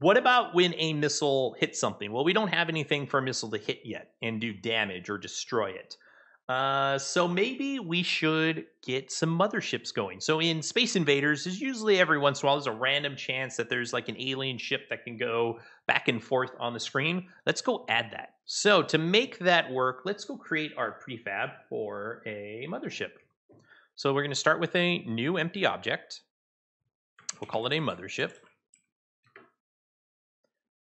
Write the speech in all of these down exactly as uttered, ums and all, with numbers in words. What about when a missile hits something? Well, we don't have anything for a missile to hit yet and do damage or destroy it. Uh, so maybe we should get some motherships going. So in Space Invaders, there's usually every once in a while, there's a random chance that there's like an alien ship that can go back and forth on the screen. Let's go add that. So to make that work, let's go create our prefab for a mothership. So we're going to start with a new empty object. We'll call it a mothership.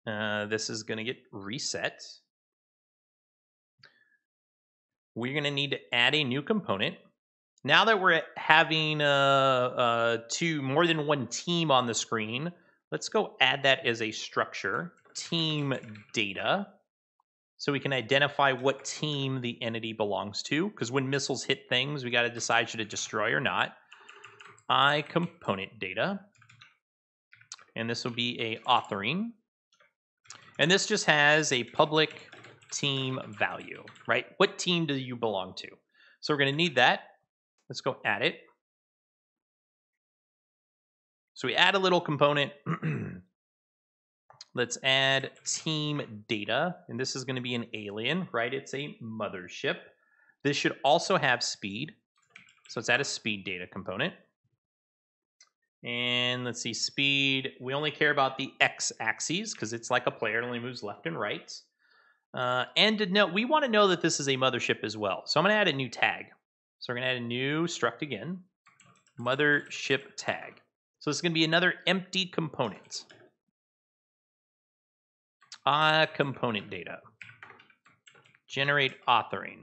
Uh, this is going to get reset. We're going to need to add a new component. Now that we're having uh, uh, two more than one team on the screen, let's go add that as a structure, team data, so we can identify what team the entity belongs to. Because when missiles hit things, we got to decide should it destroy or not. IComponentData, and this will be a authoring, and this just has a public team value, right? What team do you belong to? So we're going to need that. Let's go add it. So we add a little component. Let's add team data, and this is going to be an alien, right? It's a mothership. This should also have speed. So let's add a speed data component. And let's see, speed. We only care about the x-axis because it's like a player. It only moves left and right. Uh, and to know, we want to know that this is a mothership as well. So I'm going to add a new tag. So we're going to add a new struct again, mothership tag. So this is going to be another empty component. Ah, component data. Generate authoring.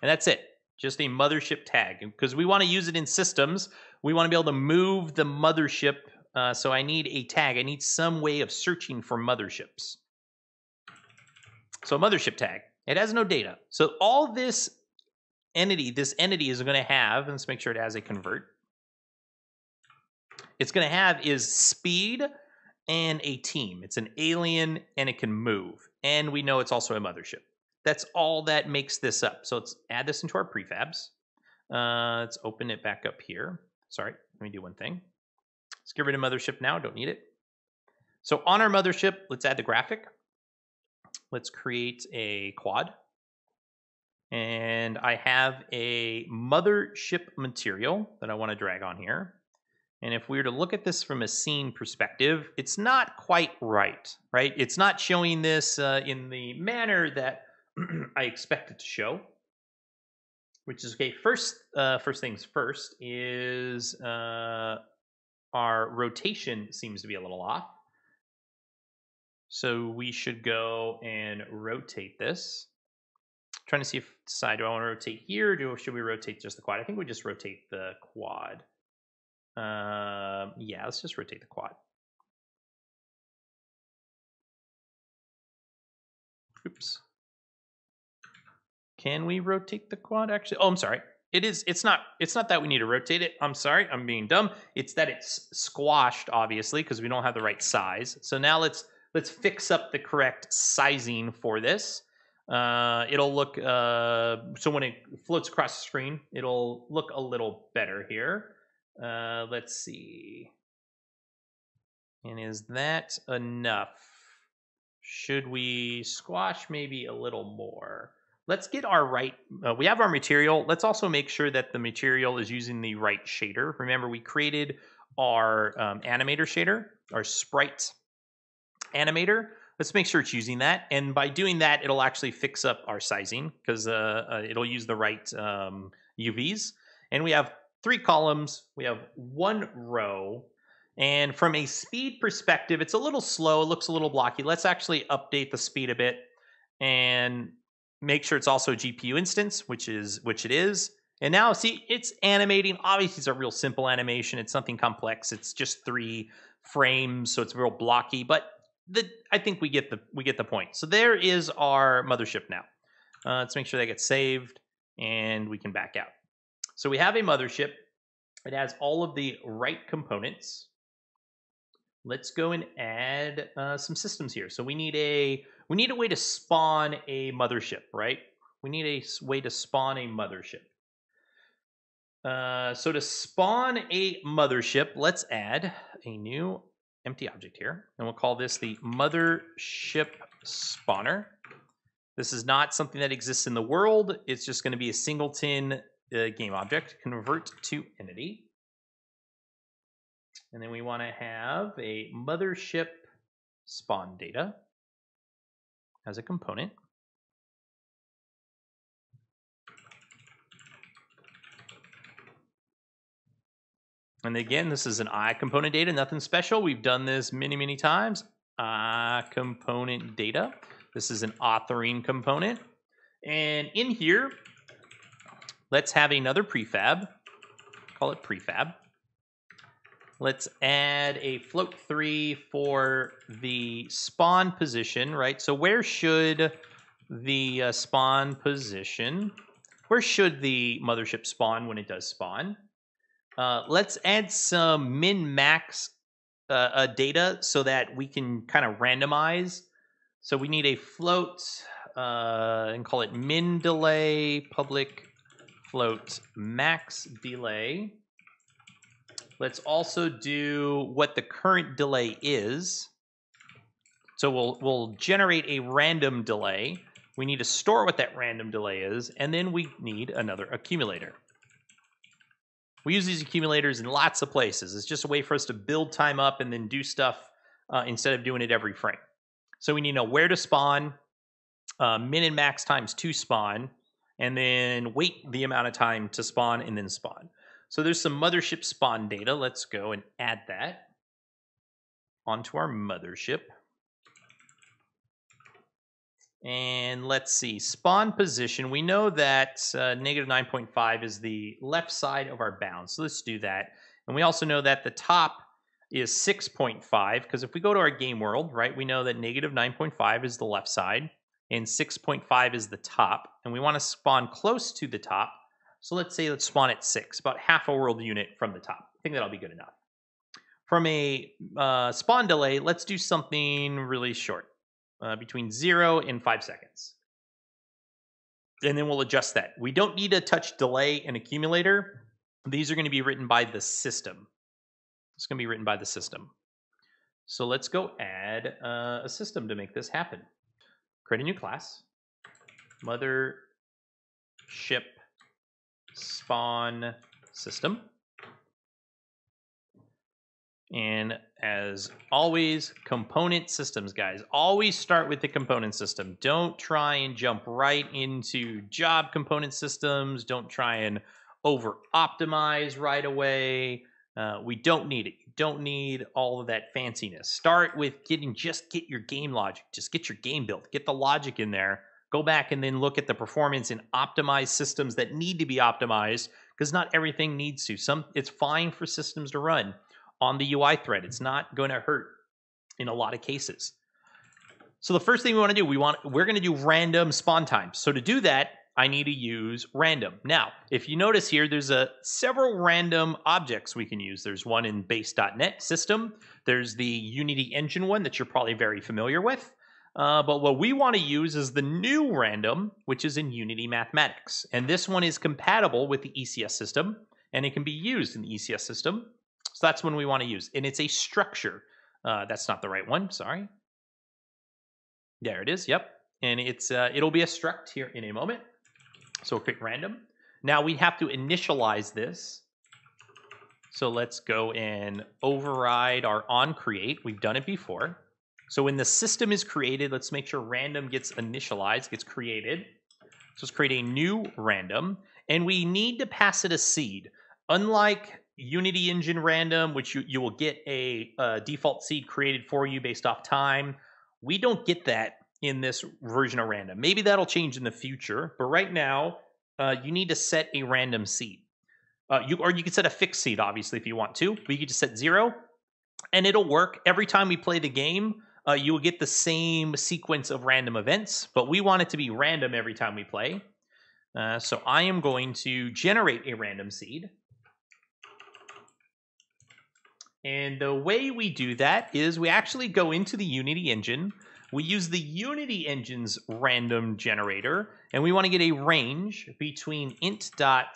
And that's it. Just a mothership tag. Because we want to use it in systems. We want to be able to move the mothership. Uh, so I need a tag. I need some way of searching for motherships. So mothership tag. It has no data. So all this entity, this entity is going to have, and let's make sure it has a convert. It's going to have is speed and a team. It's an alien and it can move. And we know it's also a mothership. That's all that makes this up. So let's add this into our prefabs. Uh, let's open it back up here. Sorry, let me do one thing. Let's get rid of mothership now. Don't need it. So on our mothership, let's add the graphic. Let's create a quad. And I have a mothership material that I want to drag on here. And if we were to look at this from a scene perspective, it's not quite right, right? It's not showing this uh, in the manner that I expect it to show, which is okay. First, uh, first things first is uh, our rotation seems to be a little off. So we should go and rotate this. I'm trying to see if decide do I want to rotate here? Or do should we rotate just the quad? I think we just rotate the quad. Uh, yeah, let's just rotate the quad. Oops. Can we rotate the quad actually? Oh, I'm sorry. It is. It's not. It's not that we need to rotate it. I'm sorry. I'm being dumb. It's that it's squashed, obviously, because we don't have the right size. So now let's let's fix up the correct sizing for this. Uh, it'll look. Uh, so when it floats across the screen, it'll look a little better here. Uh, let's see. And is that enough? Should we squash maybe a little more? Let's get our right, uh, we have our material. Let's also make sure that the material is using the right shader. Remember, we created our um, animator shader, our sprite animator. Let's make sure it's using that. And by doing that, it'll actually fix up our sizing because uh, uh, it'll use the right um, U Vs. And we have three columns, we have one row, and from a speed perspective, it's a little slow, it looks a little blocky. Let's actually update the speed a bit and make sure it's also a G P U instance, which is which it is. And now see, it's animating. Obviously, it's a real simple animation. It's nothing complex. It's just three frames, so it's real blocky, but the I think we get the we get the point. So there is our mothership now. Uh, let's make sure that gets saved and we can back out. So we have a mothership. It has all of the right components. Let's go and add uh, some systems here. So we need a we need a way to spawn a mothership, right? We need a way to spawn a mothership. Uh, so to spawn a mothership, let's add a new empty object here, and we'll call this the mothership spawner. This is not something that exists in the world. It's just going to be a singleton uh, game object. Convert to entity. And then we want to have a mothership spawn data as a component. And again, this is an I component data, nothing special. We've done this many, many times. I component data. This is an authoring component. And in here, let's have another prefab. Call it prefab. Let's add a float three for the spawn position, right? So where should the uh, spawn position, where should the mothership spawn when it does spawn? Uh, let's add some min-max uh, uh, data so that we can kind of randomize. So we need a float uh, and call it min delay, public float max delay. Let's also do what the current delay is. So we'll we'll generate a random delay. We need to store what that random delay is, and then we need another accumulator. We use these accumulators in lots of places. It's just a way for us to build time up and then do stuff uh, instead of doing it every frame. So we need to know where to spawn, uh, min and max times to spawn, and then wait the amount of time to spawn and then spawn. So there's some mothership spawn data. Let's go and add that onto our mothership. And let's see, spawn position. We know that negative uh, nine point five is the left side of our bounds. So let's do that. And we also know that the top is six point five, because if we go to our game world, right, we know that negative nine point five is the left side and six point five is the top. And we want to spawn close to the top. So let's say let's spawn at six, about half a world unit from the top. I think that'll be good enough. From a uh, spawn delay, let's do something really short, uh, between zero and five seconds. And then we'll adjust that. We don't need to touch delay and accumulator. These are going to be written by the system. It's going to be written by the system. So let's go add uh, a system to make this happen. Create a new class, mothership spawn system, and as always, component systems, guys, always start with the component system. Don't try and jump right into job component systems. Don't try and over optimize right away. Uh, we don't need it. You don't need all of that fanciness. Start with getting, just get your game logic, just get your game built, get the logic in there. Go back and then look at the performance and optimize systems that need to be optimized, because not everything needs to. Some, it's fine for systems to run on the U I thread. It's not going to hurt in a lot of cases. So the first thing we want to do, we want, we're going to do random spawn times. So to do that, I need to use random. Now, if you notice here, there's a several random objects we can use. There's one in base dot net system. There's the Unity Engine one that you're probably very familiar with. Uh, but what we want to use is the new random, which is in Unity Mathematics. And this one is compatible with the E C S system, and it can be used in the E C S system. So that's one we want to use. And it's a structure. Uh, that's not the right one. Sorry. There it is. Yep. And it's uh, it'll be a struct here in a moment. So we'll create random. Now we have to initialize this. So let's go and override our onCreate. We've done it before. So when the system is created, let's make sure random gets initialized, gets created. So let's create a new random, and we need to pass it a seed. Unlike Unity Engine Random, which you, you will get a, a default seed created for you based off time, we don't get that in this version of random. Maybe that'll change in the future, but right now uh, you need to set a random seed. Uh, you, or you can set a fixed seed, obviously, if you want to, but you could just set zero, and it'll work. Every time we play the game, Uh, you will get the same sequence of random events, but we want it to be random every time we play. Uh, so I am going to generate a random seed. And the way we do that is we actually go into the Unity engine. We use the Unity engine's random generator, and we want to get a range between int dot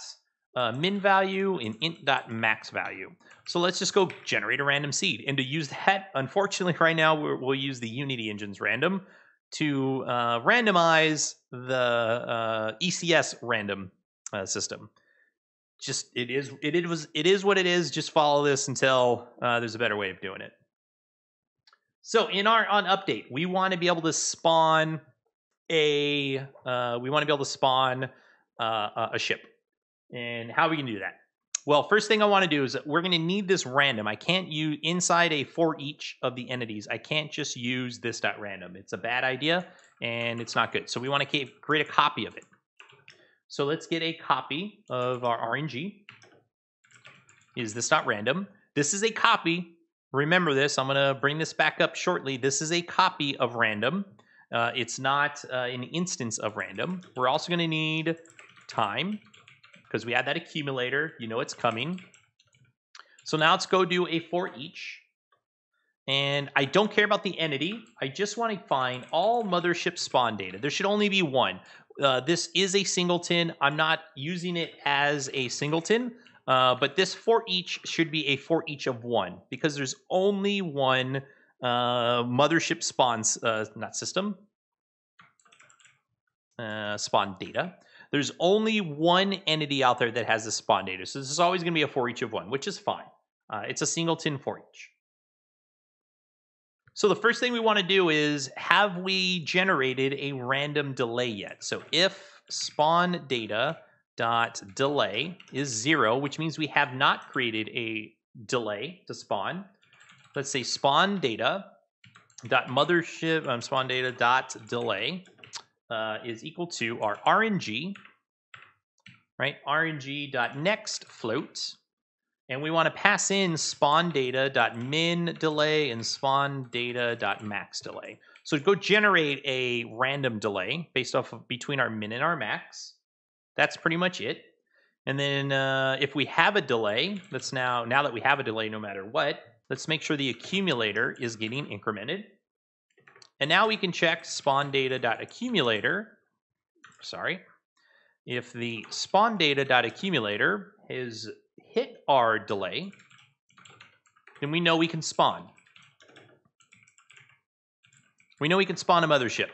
uh, min value and int.max value. So let's just go generate a random seed. And to use that, unfortunately, right now, we're, we'll use the Unity Engine's Random to uh, randomize the uh, E C S random uh, system. Just it is it, it was it is what it is. Just follow this until uh, there's a better way of doing it. So in our on update, we want to be able to spawn a uh, we want to be able to spawn uh, a ship. And how are we gonna do that? Well, first thing I want to do is that we're going to need this random. I can't use inside a for each of the entities. I can't just use this dot random. It's a bad idea and it's not good. So we want to create a copy of it. So let's get a copy of our R N G. Is this dot random? This is a copy. Remember this. I'm going to bring this back up shortly. This is a copy of random. Uh, it's not uh, an instance of random. We're also going to need time, because we had that accumulator, you know it's coming. So now let's go do a for each. And I don't care about the entity. I just want to find all mothership spawn data. There should only be one. Uh, this is a singleton. I'm not using it as a singleton, uh, but this for each should be a for each of one, because there's only one uh, mothership spawns, uh, not system, uh, spawn data. There's only one entity out there that has the spawn data. So this is always going to be a for each of one, which is fine. Uh, it's a singleton for each. So the first thing we want to do is, have we generated a random delay yet? So if spawn data dot delay is zero, which means we have not created a delay to spawn. Let's say spawn data dot mothership um, spawn data dot delay. Uh, is equal to our R N G, right? R N G.next float. And we want to pass in spawn data.min delay and spawn data.max delay. So go generate a random delay based off of between our min and our max. That's pretty much it. And then uh, if we have a delay, let's now, now that we have a delay no matter what, let's make sure the accumulator is getting incremented. And now we can check spawn data.accumulator. Sorry. If the spawn data.accumulator has hit our delay, then we know we can spawn. We know we can spawn a mothership.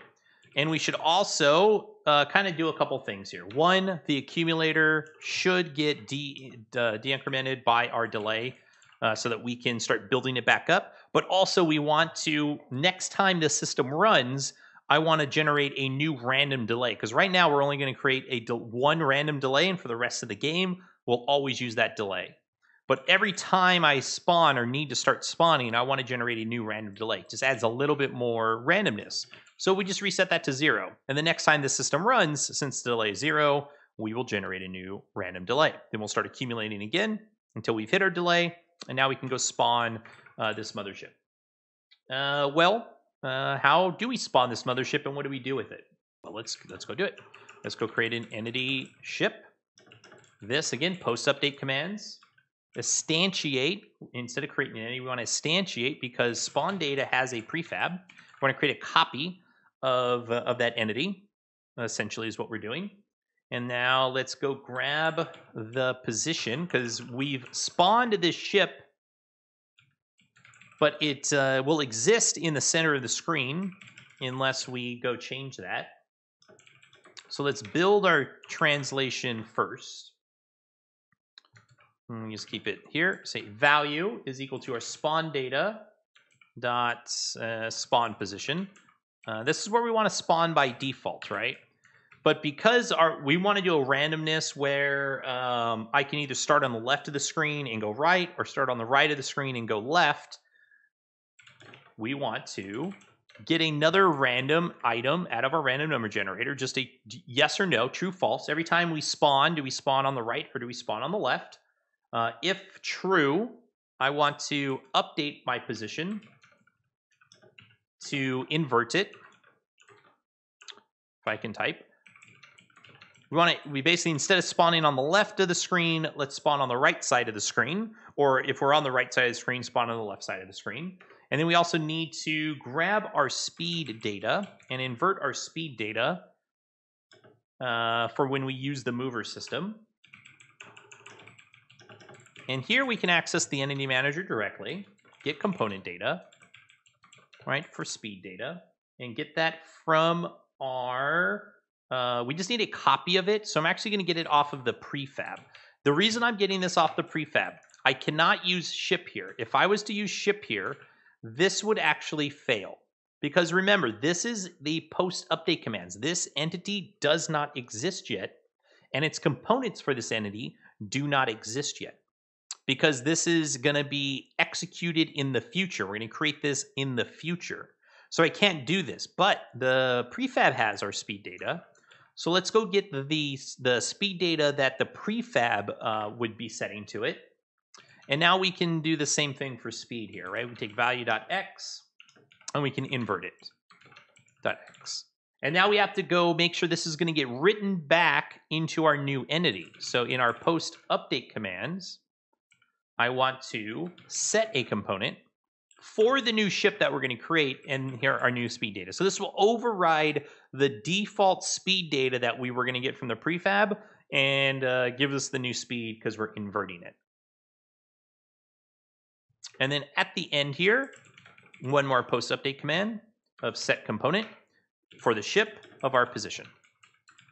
And we should also uh, kind of do a couple things here. One, the accumulator should get de uh, de-incremented by our delay uh, so that we can start building it back up. But also we want to, next time the system runs, I want to generate a new random delay. Because right now we're only going to create a one random delay, and for the rest of the game, we'll always use that delay. But every time I spawn or need to start spawning, I want to generate a new random delay. It just adds a little bit more randomness. So we just reset that to zero. And the next time the system runs, since the delay is zero, we will generate a new random delay. Then we'll start accumulating again until we've hit our delay. And now we can go spawn Uh, this mothership. Uh, well, uh, how do we spawn this mothership, and what do we do with it? Well, let's let's go do it. Let's go create an entity ship. This again, post update commands. Instantiate. Instead of creating an entity, we want to instantiate, because spawn data has a prefab. We want to create a copy of uh, of that entity. Essentially, is what we're doing. And now let's go grab the position, because we've spawned this ship. But it uh, will exist in the center of the screen unless we go change that. So let's build our translation first. And just keep it here. Say value is equal to our spawn data dot uh, spawn position. Uh, this is where we want to spawn by default, right? But because our, we want to do a randomness where um, I can either start on the left of the screen and go right, or start on the right of the screen and go left, we want to get another random item out of our random number generator, just a yes or no, true, false. Every time we spawn, do we spawn on the right or do we spawn on the left? Uh, if true, I want to update my position to invert it, if I can type. We want to, we basically, instead of spawning on the left of the screen, let's spawn on the right side of the screen, or if we're on the right side of the screen, spawn on the left side of the screen. And then we also need to grab our speed data and invert our speed data uh, for when we use the mover system. And here we can access the entity manager directly, get component data, right, for speed data, and get that from our, uh, we just need a copy of it. So I'm actually going to get it off of the prefab. The reason I'm getting this off the prefab, I cannot use ship here. If I was to use ship here, this would actually fail. Because remember, this is the post update commands. This entity does not exist yet, and its components for this entity do not exist yet. Because this is going to be executed in the future. We're going to create this in the future. So I can't do this, but the prefab has our speed data. So let's go get the, the speed data that the prefab uh, would be setting to it. And now we can do the same thing for speed here, right? We take value.x and we can invert it, .x. And now we have to go make sure this is going to get written back into our new entity. So in our post update commands, I want to set a component for the new ship that we're going to create, and here are our new speed data. So this will override the default speed data that we were going to get from the prefab and uh, give us the new speed because we're inverting it. And then at the end here, one more post update command of set component for the ship of our position.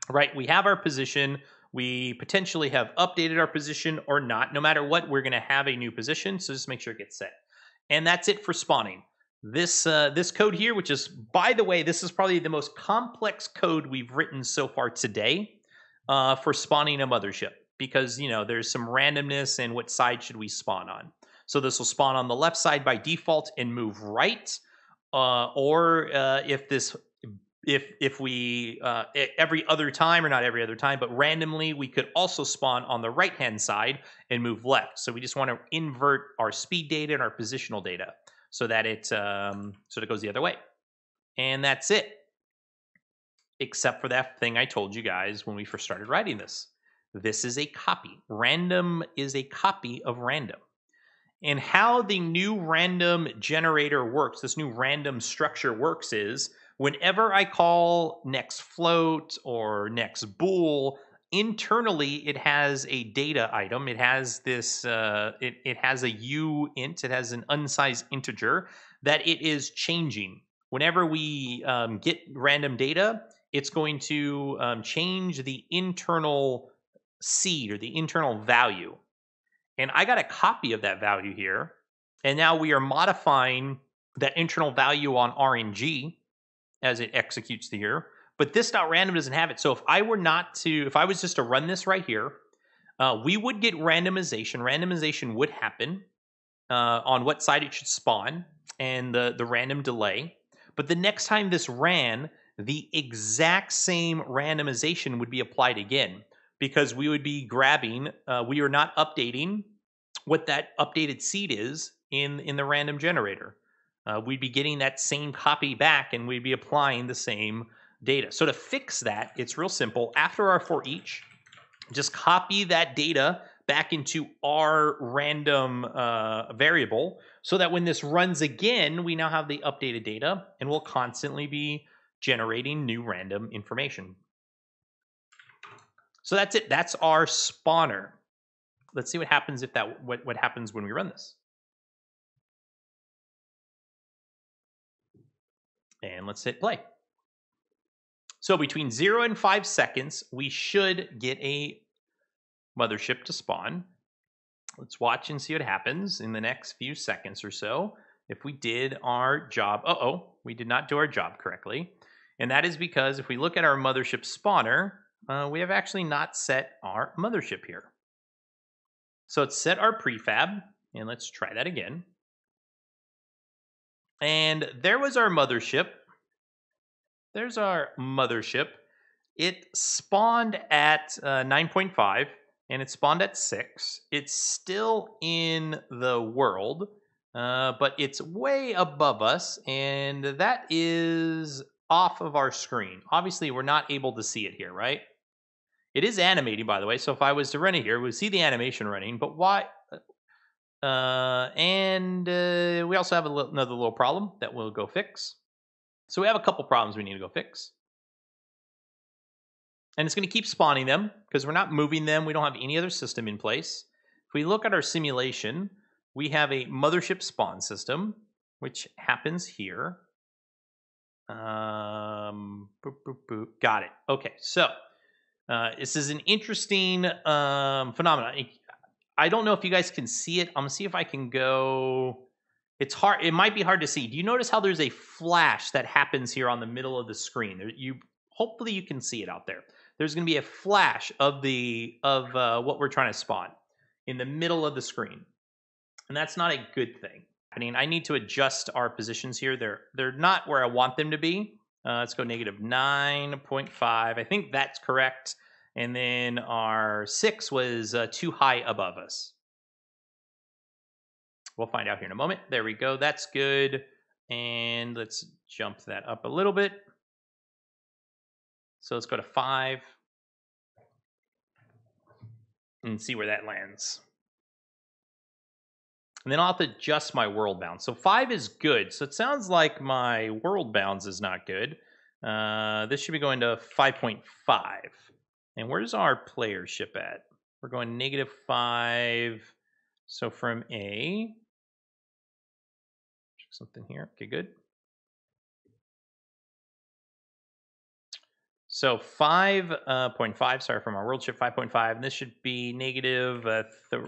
Right, we have our position. We potentially have updated our position or not. No matter what, we're going to have a new position. So just make sure it gets set. And that's it for spawning. This uh, this code here, which is, by the way, this is probably the most complex code we've written so far today uh, for spawning a mothership, because you know there's some randomness and what side should we spawn on. So this will spawn on the left side by default and move right, uh, or uh, if this if if we uh, every other time or not every other time, but randomly we could also spawn on the right hand side and move left. So we just want to invert our speed data and our positional data so that it um, sort of goes the other way. And that's it, except for that thing I told you guys when we first started writing this. This is a copy. Random is a copy of random. And how the new random generator works, this new random structure works, is whenever I call next float or next bool, internally it has a data item. It has this, uh, it, it has a u int, it has an unsized integer that it is changing. Whenever we um, get random data, it's going to um, change the internal seed or the internal value. And I got a copy of that value here. And now we are modifying that internal value on R N G as it executes the here. But this .random doesn't have it. So if I were not to, if I was just to run this right here, uh, we would get randomization. Randomization would happen uh, on what side it should spawn and the, the random delay. But the next time this ran, the exact same randomization would be applied again, because we would be grabbing, uh, we are not updating what that updated seed is in, in the random generator. Uh, we'd be getting that same copy back, and we'd be applying the same data. So to fix that, it's real simple. After our for each, just copy that data back into our random uh, variable so that when this runs again, we now have the updated data, and we'll constantly be generating new random information. So that's it. That's our spawner. Let's see what happens if that what, what happens when we run this. And let's hit play. So between zero and five seconds, we should get a mothership to spawn. Let's watch and see what happens in the next few seconds or so. If we did our job, uh-oh, we did not do our job correctly. And that is because if we look at our mothership spawner, Uh, we have actually not set our mothership here. So let's set our prefab, and let's try that again. And there was our mothership. There's our mothership. It spawned at uh, nine point five, and it spawned at six. It's still in the world, uh, but it's way above us, and that is off of our screen. Obviously, we're not able to see it here, right? It is animating, by the way, so if I was to run it here, we would see the animation running, but why? Uh, and uh, we also have a little, another little problem that we'll go fix. So we have a couple problems we need to go fix. And it's going to keep spawning them because we're not moving them. We don't have any other system in place. If we look at our simulation, we have a mothership spawn system, which happens here. Um, boop, boop, boop. Got it. Okay, so uh, this is an interesting um, phenomenon. I don't know if you guys can see it. I'm gonna see if I can go. It's hard. It might be hard to see. Do you notice how there's a flash that happens here on the middle of the screen? You hopefully you can see it out there. There's going to be a flash of the of uh, what we're trying to spawn in the middle of the screen, and that's not a good thing. I mean, I need to adjust our positions here. They're they're not where I want them to be. Uh, let's go negative nine point five. I think that's correct. And then our six was uh, too high above us. We'll find out here in a moment. There we go. That's good. And let's jump that up a little bit. So let's go to five and see where that lands. And then I'll have to adjust my world bounds. So five is good. So it sounds like my world bounds is not good. Uh, this should be going to five point five. And where's our playership at? We're going negative five. So from A, check something here. Okay, good. So five point five, uh, sorry, from our world ship, five point five. And this should be negative, uh, th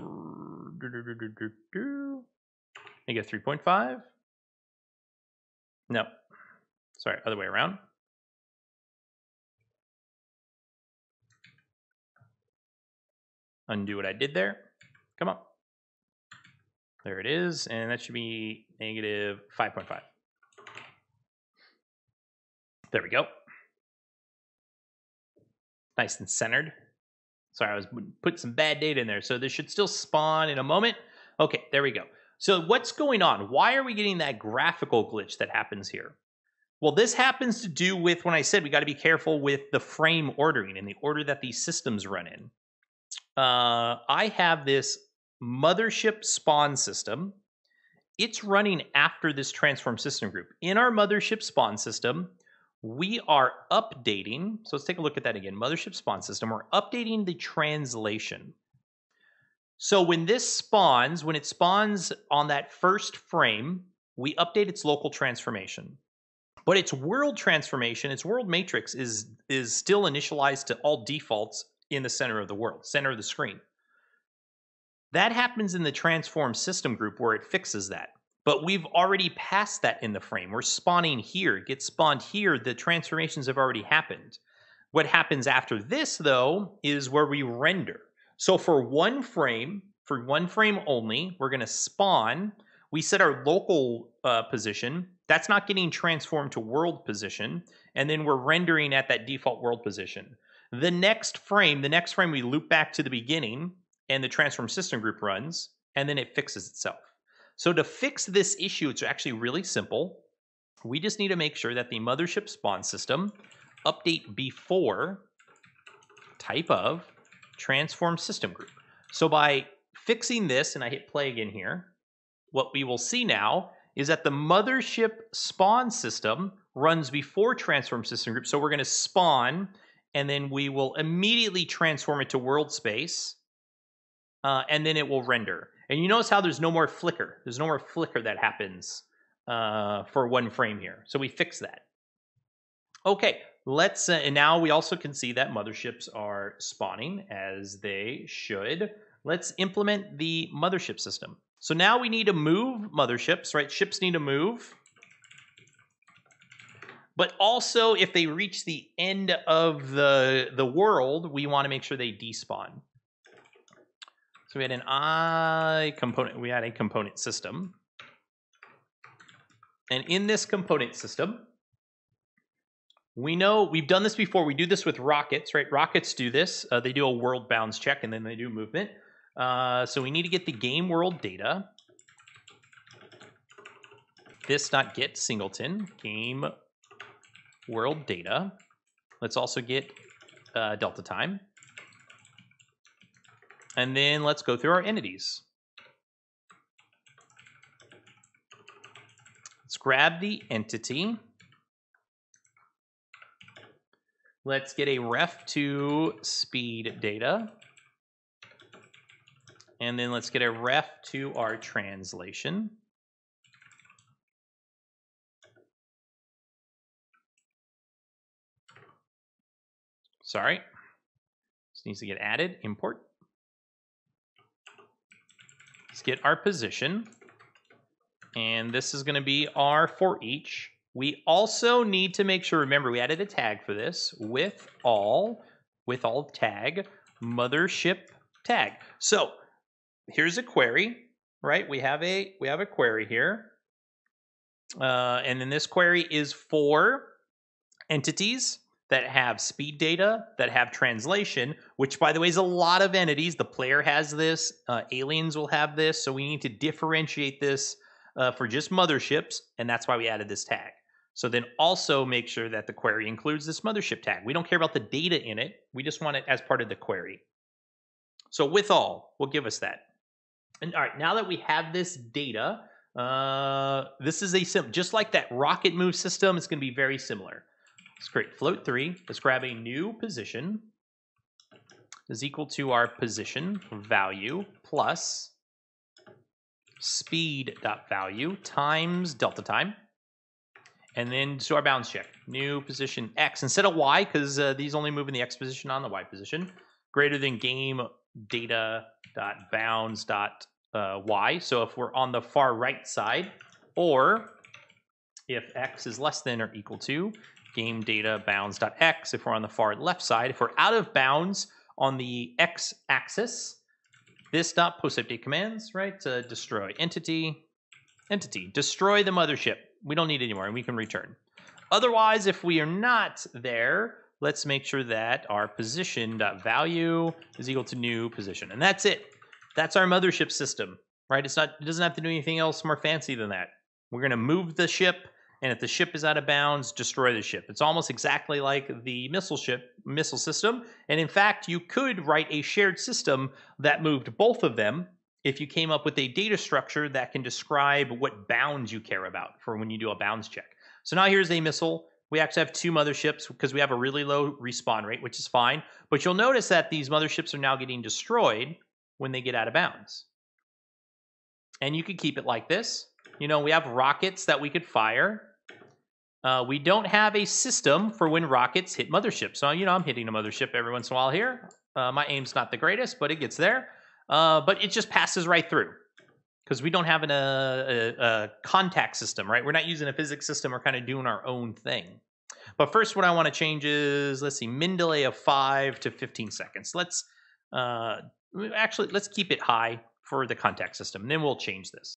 negative three point five. No, sorry, other way around. Undo what I did there. Come on. There it is. And that should be negative five point five. There we go. Nice and centered. Sorry, I was putting some bad data in there. So this should still spawn in a moment. Okay, there we go. So what's going on? Why are we getting that graphical glitch that happens here? Well, this happens to do with when I said we got to be careful with the frame ordering and the order that these systems run in. Uh, I have this mothership spawn system. It's running after this transform system group. In our mothership spawn system, we are updating. So let's take a look at that again. Mothership spawn system, we're updating the translation. So when this spawns, when it spawns on that first frame, we update its local transformation. But its world transformation, its world matrix is, is still initialized to all defaults in the center of the world, center of the screen. That happens in the transform system group where it fixes that. But we've already passed that in the frame. We're spawning here. It gets spawned here. The transformations have already happened. What happens after this, though, is where we render. So for one frame, for one frame only, we're going to spawn. We set our local uh, position. That's not getting transformed to world position. And then we're rendering at that default world position. The next frame, the next frame we loop back to the beginning and the transform system group runs, and then it fixes itself. So to fix this issue, it's actually really simple. We just need to make sure that the mothership spawn system update before type of transform system group. So by fixing this, and I hit play again here, what we will see now is that the mothership spawn system runs before transform system group. So we're going to spawn, and then we will immediately transform it to world space, uh, and then it will render. And you notice how there's no more flicker. There's no more flicker that happens uh, for one frame here. So we fix that. Okay, let's, uh, and now we also can see that motherships are spawning as they should. Let's implement the mothership system. So now we need to move motherships, right? Ships need to move. But also, if they reach the end of the, the world, we want to make sure they despawn. So we had an I component. We had a component system. And in this component system, we know we've done this before. We do this with rockets, right? Rockets do this. Uh, they do a world bounds check, and then they do movement. Uh, so we need to get the game world data. This not get singleton. Game world data. Let's also get uh, delta time. And then let's go through our entities. Let's grab the entity. Let's get a ref to speed data. and then let's get a ref to our translation. Sorry, this needs to get added, import. Let's get our position, and this is gonna be our for each. We also need to make sure, remember we added a tag for this, with all, with all tag, mothership tag. So here's a query, right? We have a, we have a query here. Uh, and then this query is for entities that have speed data, that have translation, which by the way is a lot of entities. The player has this, uh, aliens will have this, so we need to differentiate this uh, for just motherships, and that's why we added this tag. So then also make sure that the query includes this mothership tag. We don't care about the data in it, we just want it as part of the query. So with all will give us that. And all right, now that we have this data, uh, this is a sim, just like that rocket move system, it's gonna be very similar. Let's create float three. Let's grab a new position is equal to our position value plus speed.value times delta time. And then do our bounds check. New position x instead of y, because uh, these only move in the x position, on the y position. Greater than game data dot bounds dot uh, y. So if we're on the far right side, or if x is less than or equal to game data bounds.x if we're on the far left side. If we're out of bounds on the x axis, this dot post update commands, right? To destroy entity, entity, destroy the mothership. We don't need it anymore, and we can return. Otherwise, if we are not there, let's make sure that our position.value is equal to new position. And that's it. That's our mothership system, right? It's not, it doesn't have to do anything else more fancy than that. We're gonna move the ship. And if the ship is out of bounds, destroy the ship. It's almost exactly like the missile ship, missile system. And in fact, you could write a shared system that moved both of them if you came up with a data structure that can describe what bounds you care about for when you do a bounds check. So now here's a missile. We actually have two motherships because we have a really low respawn rate, which is fine. But you'll notice that these motherships are now getting destroyed when they get out of bounds. And you could keep it like this. You know, we have rockets that we could fire. Uh, we don't have a system for when rockets hit motherships. So, you know, I'm hitting a mothership every once in a while here. Uh, my aim's not the greatest, but it gets there. Uh, but it just passes right through because we don't have an, a, a, a contact system, right? We're not using a physics system. We're kind of doing our own thing. But first, what I want to change is, let's see, min delay of five to fifteen seconds. Let's uh, actually, let's keep it high for the contact system. And then we'll change this.